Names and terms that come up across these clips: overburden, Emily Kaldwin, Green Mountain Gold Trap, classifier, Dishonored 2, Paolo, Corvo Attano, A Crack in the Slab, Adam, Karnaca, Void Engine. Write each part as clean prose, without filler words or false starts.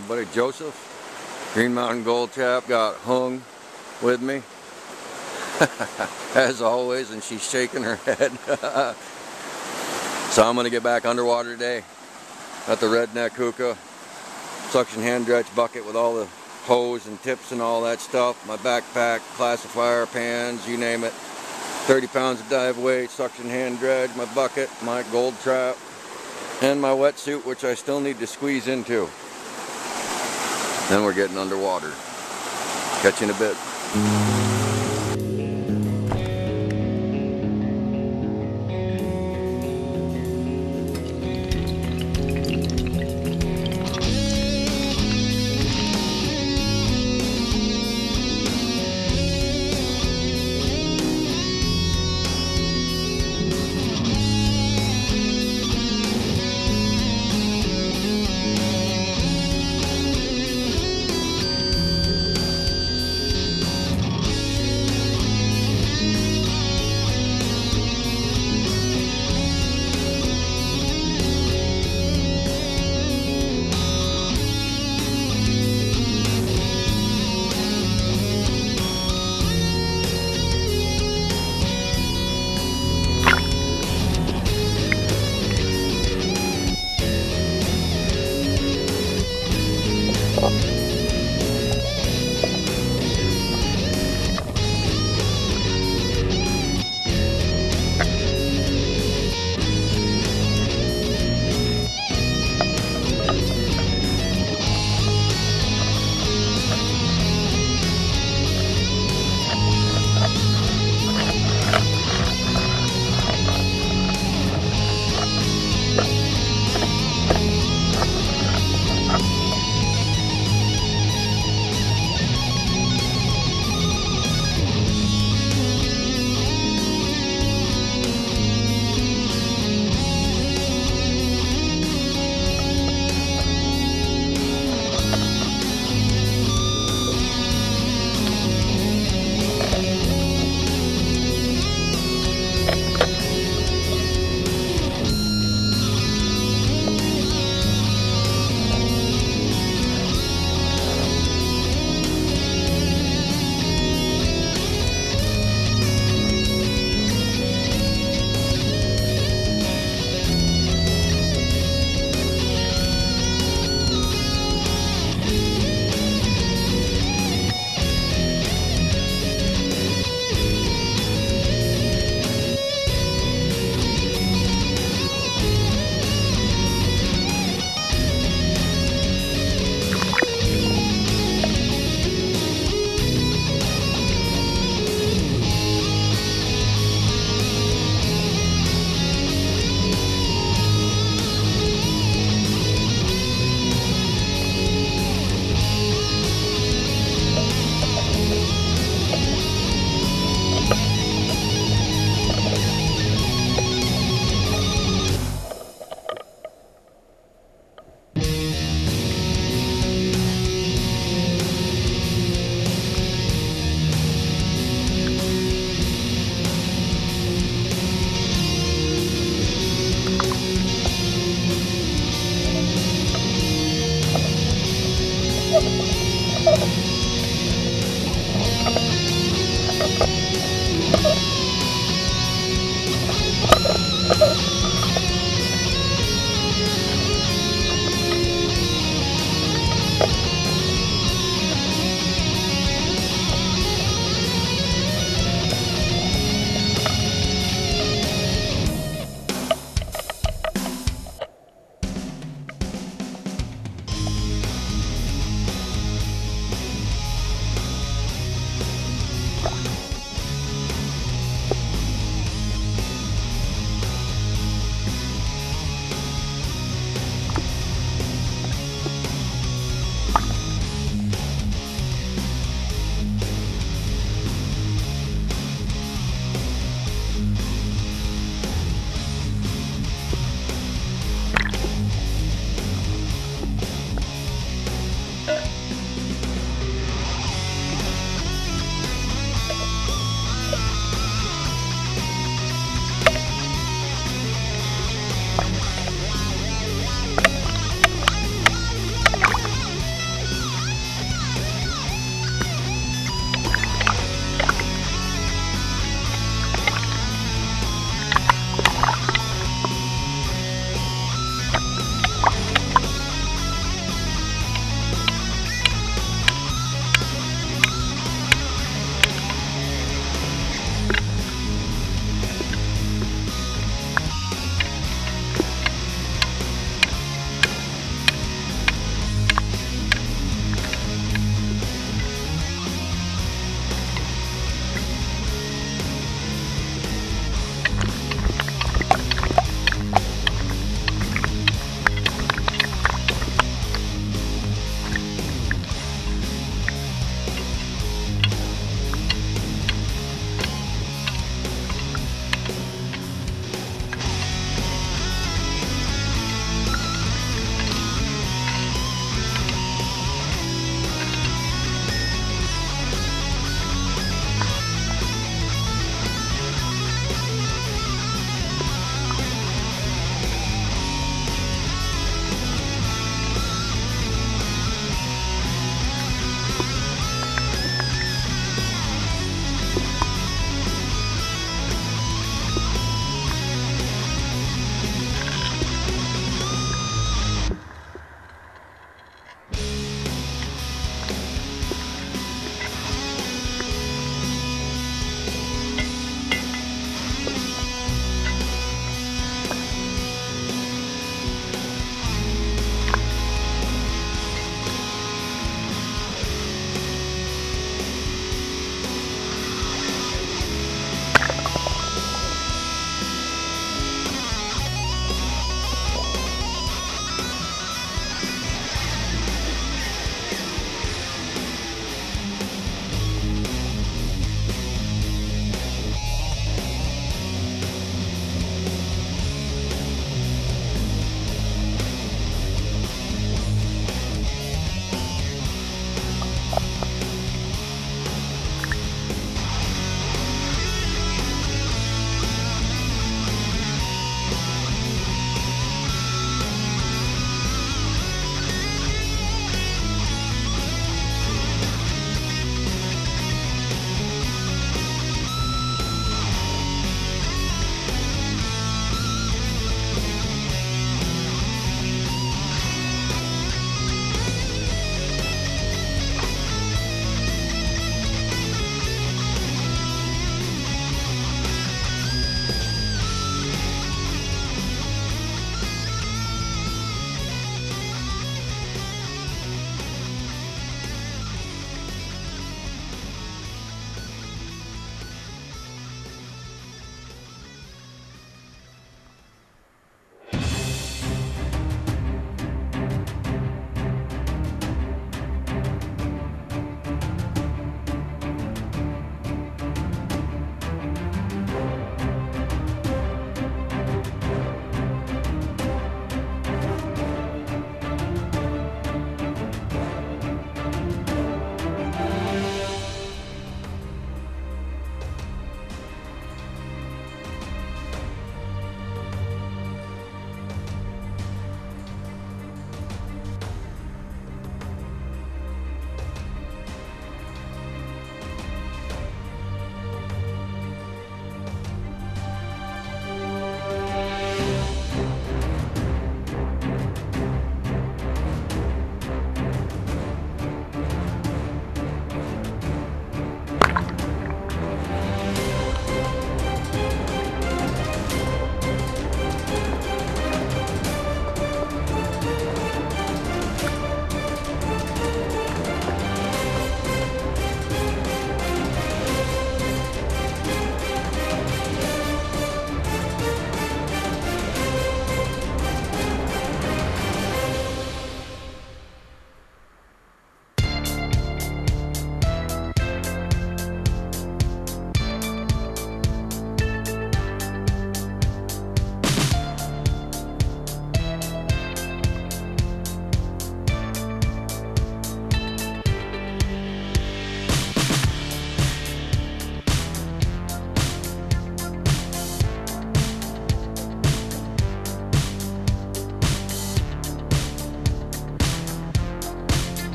my buddy Joseph, Green Mountain Gold Trap, got hung with me, as always, and she's shaking her head. So I'm going to get back underwater today at the Redneck Hookah suction hand dredge bucket with all the hose and tips and all that stuff, my backpack, classifier, pans, you name it. 30 pounds of dive weight, suction hand dredge, my bucket, my gold trap, and my wetsuit, which I still need to squeeze into. Then we're getting underwater. Catch you in a bit.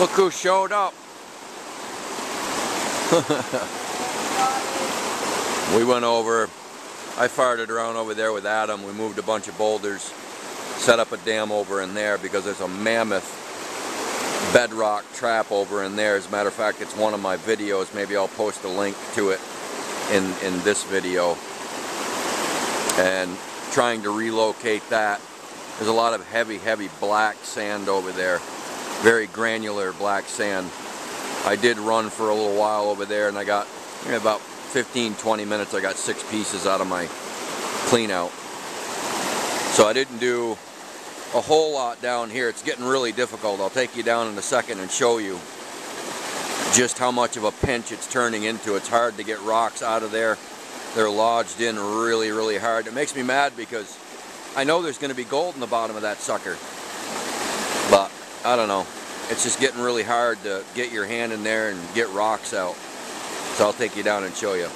Look who showed up. We went over, I farted around over there with Adam. We moved a bunch of boulders, set up a dam over in there because there's a mammoth bedrock trap over in there. As a matter of fact, it's one of my videos. Maybe I'll post a link to it in this video. And trying to relocate that. There's a lot of heavy, heavy black sand over there. Very granular black sand. I did run for a little while over there, and I got about 15-20 minutes. I got 6 pieces out of my clean out. So I didn't do a whole lot down here. It's getting really difficult. I'll take you down in a second and show you just how much of a pinch it's turning into. It's hard to get rocks out of there. They're lodged in really, really hard. It makes me mad because I know there's going to be gold in the bottom of that sucker. But I don't know. It's just getting really hard to get your hand in there and get rocks out. So I'll take you down and show you.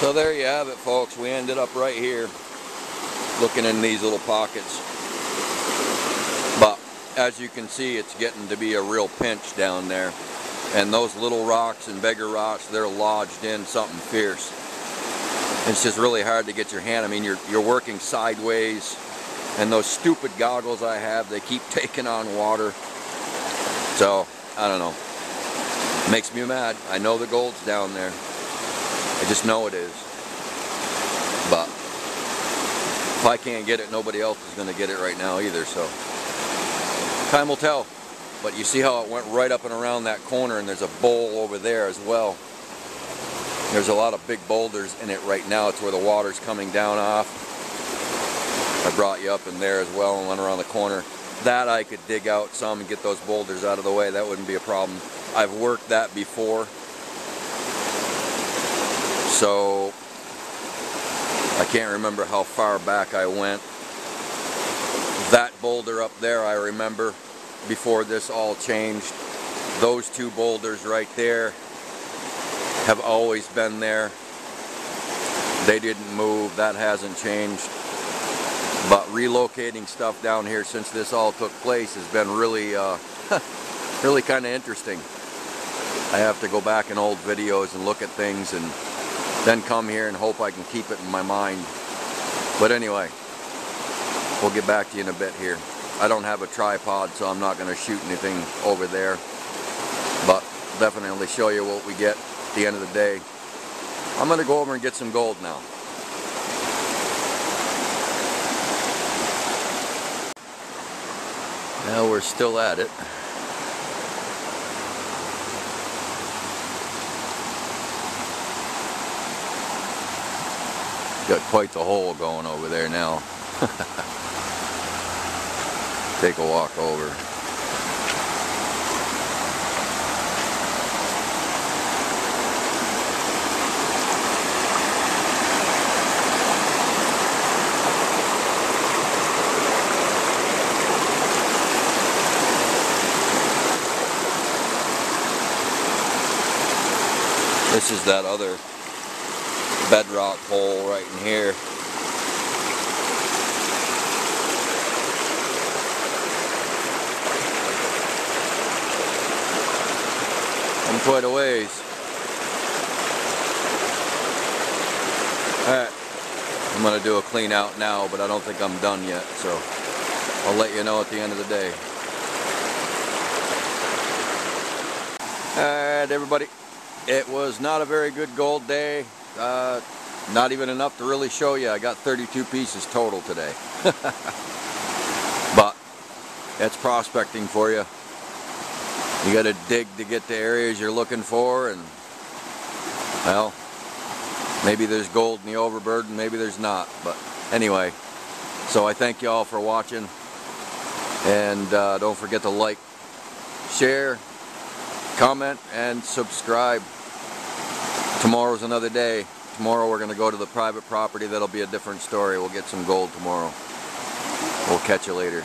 So there you have it, folks. We ended up right here looking in these little pockets. But as you can see, it's getting to be a real pinch down there. And those little rocks and bigger rocks, they're lodged in something fierce. It's just really hard to get your hand. I mean, you're working sideways, and those stupid goggles I have, they keep taking on water. So, I don't know. It makes me mad. I know the gold's down there. I just know it is, but if I can't get it, nobody else is going to get it right now either, so time will tell. But you see how it went right up and around that corner, and there's a bowl over there as well. There's a lot of big boulders in it right now. It's where the water's coming down off. I brought you up in there as well and went around the corner. That I could dig out some and get those boulders out of the way. That wouldn't be a problem. I've worked that before. So, I can't remember how far back I went. That boulder up there, I remember, before this all changed. Those two boulders right there have always been there. They didn't move, that hasn't changed. But relocating stuff down here since this all took place has been really, really kind of interesting. I have to go back in old videos and look at things and then come here and hope I can keep it in my mind. But anyway, We'll get back to you in a bit here. I don't have a tripod, so I'm not going to shoot anything over there, but definitely show you what we get at the end of the day. I'm going to go over and get some gold now. Now we're still at it. Got quite the hole going over there now. Take a walk over. This is that other bedrock hole right in here. I'm quite a ways. Alright, I'm going to do a clean out now, but I don't think I'm done yet, so I'll let you know at the end of the day. Alright everybody, it was not a very good gold day. Not even enough to really show you. I got 32 pieces total today. But that's prospecting for you. You got to dig to get the areas you're looking for, and well, maybe there's gold in the overburden, maybe there's not. But anyway, so I thank you all for watching, and don't forget to like, share, comment, and subscribe. Tomorrow's another day. Tomorrow we're going to go to the private property. That'll be a different story. We'll get some gold tomorrow. We'll catch you later.